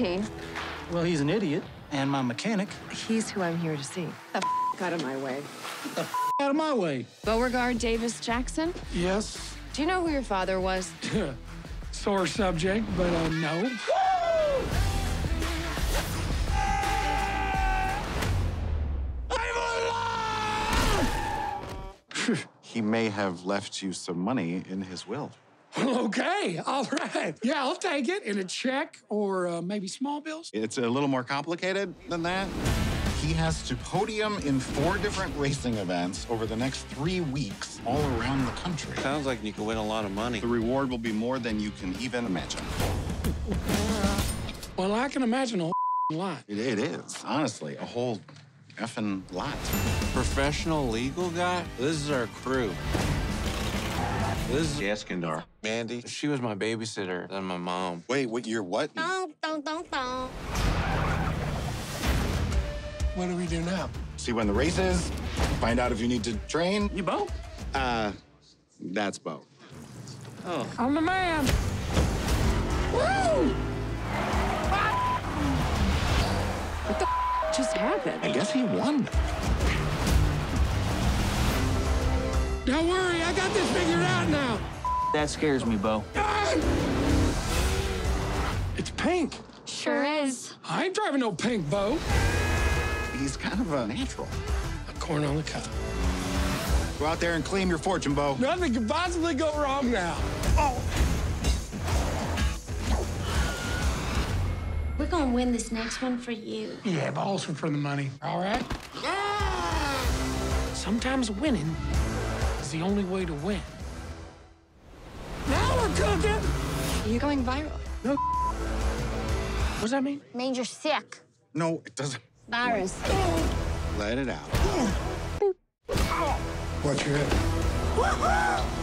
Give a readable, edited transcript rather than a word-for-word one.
is he? Well, he's an idiot and my mechanic. He's who I'm here to see. The f out of my way. The f out of my way. Beauregard Davis Jackson? Yes. Do you know who your father was? Sore subject, but no. Woo! He may have left you some money in his will. Okay, all right. Yeah, I'll take it in a check or maybe small bills. It's a little more complicated than that. He has to podium in 4 different racing events over the next 3 weeks all around the country. Sounds like you could win a lot of money. The reward will be more than you can even imagine. Well, I can imagine a whole lot. It is, honestly, a whole effing lot. Professional legal guy? This is our crew. This is Jaskindar. Mandy. She was my babysitter, then my mom. Wait, what year what? What do we do now? See when the race is, find out if you need to train. You Bo? That's Bo. Oh. I'm a man. Woo! Ah! What the f just happened? I guess he won. Don't worry, I got this figured out now. That scares me, Bo. It's pink. Sure is. I ain't driving no pink, Bo. He's kind of a natural. A corn on the cob. Go out there and claim your fortune, Bo. Nothing could possibly go wrong now. Oh. We're gonna win this next one for you. Yeah, but also for the money. All right? Ah! Sometimes winning is the only way to win. Now we're cooking! You're going viral. No. What does that mean? It means you're sick. No, it doesn't. Virus. Let it out. Watch your head.